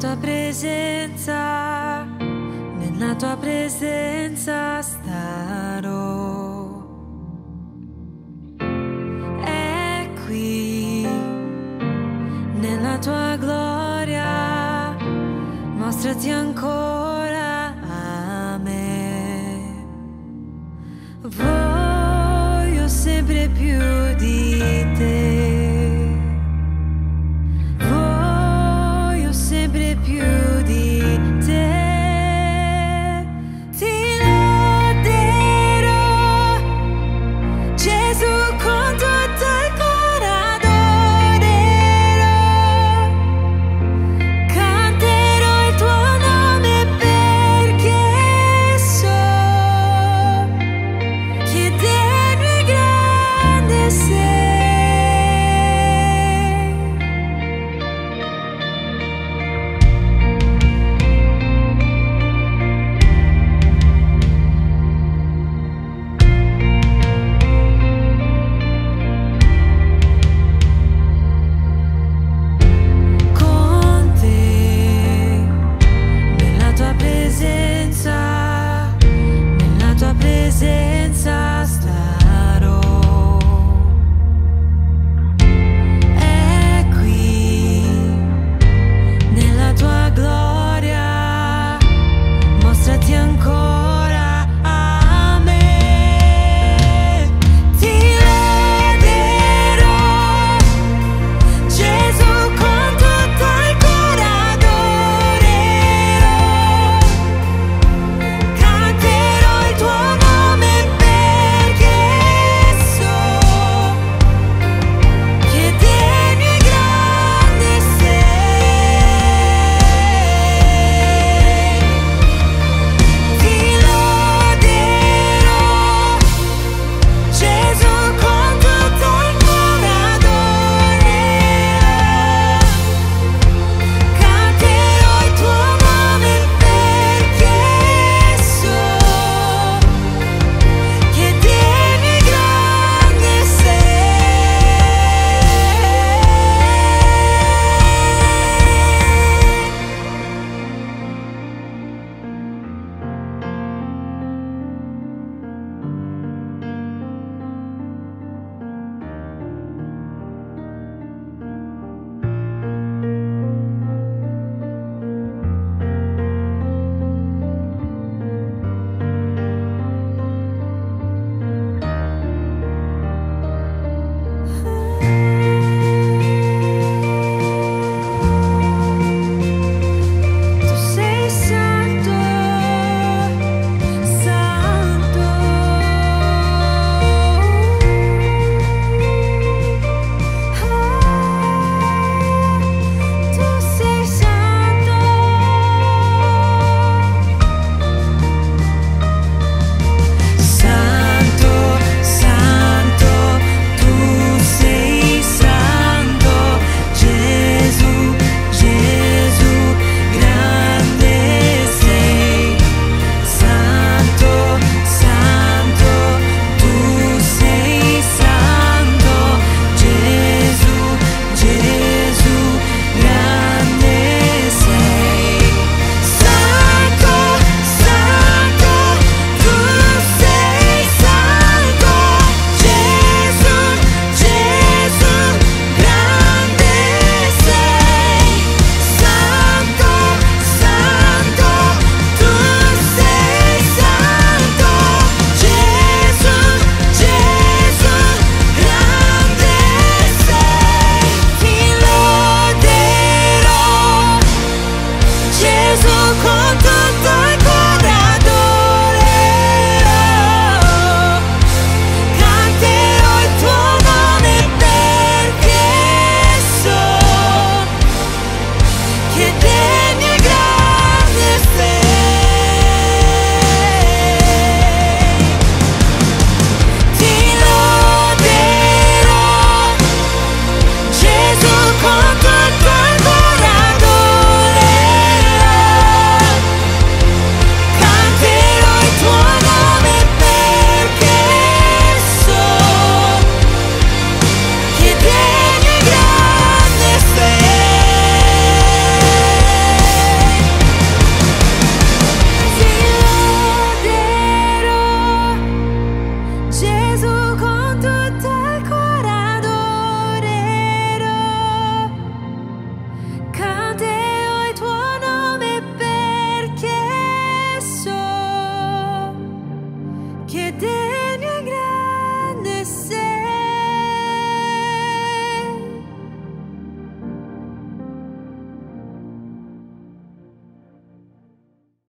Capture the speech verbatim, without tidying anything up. tua presenza, nella tua presenza starò. È qui, nella tua gloria, mostrati ancora.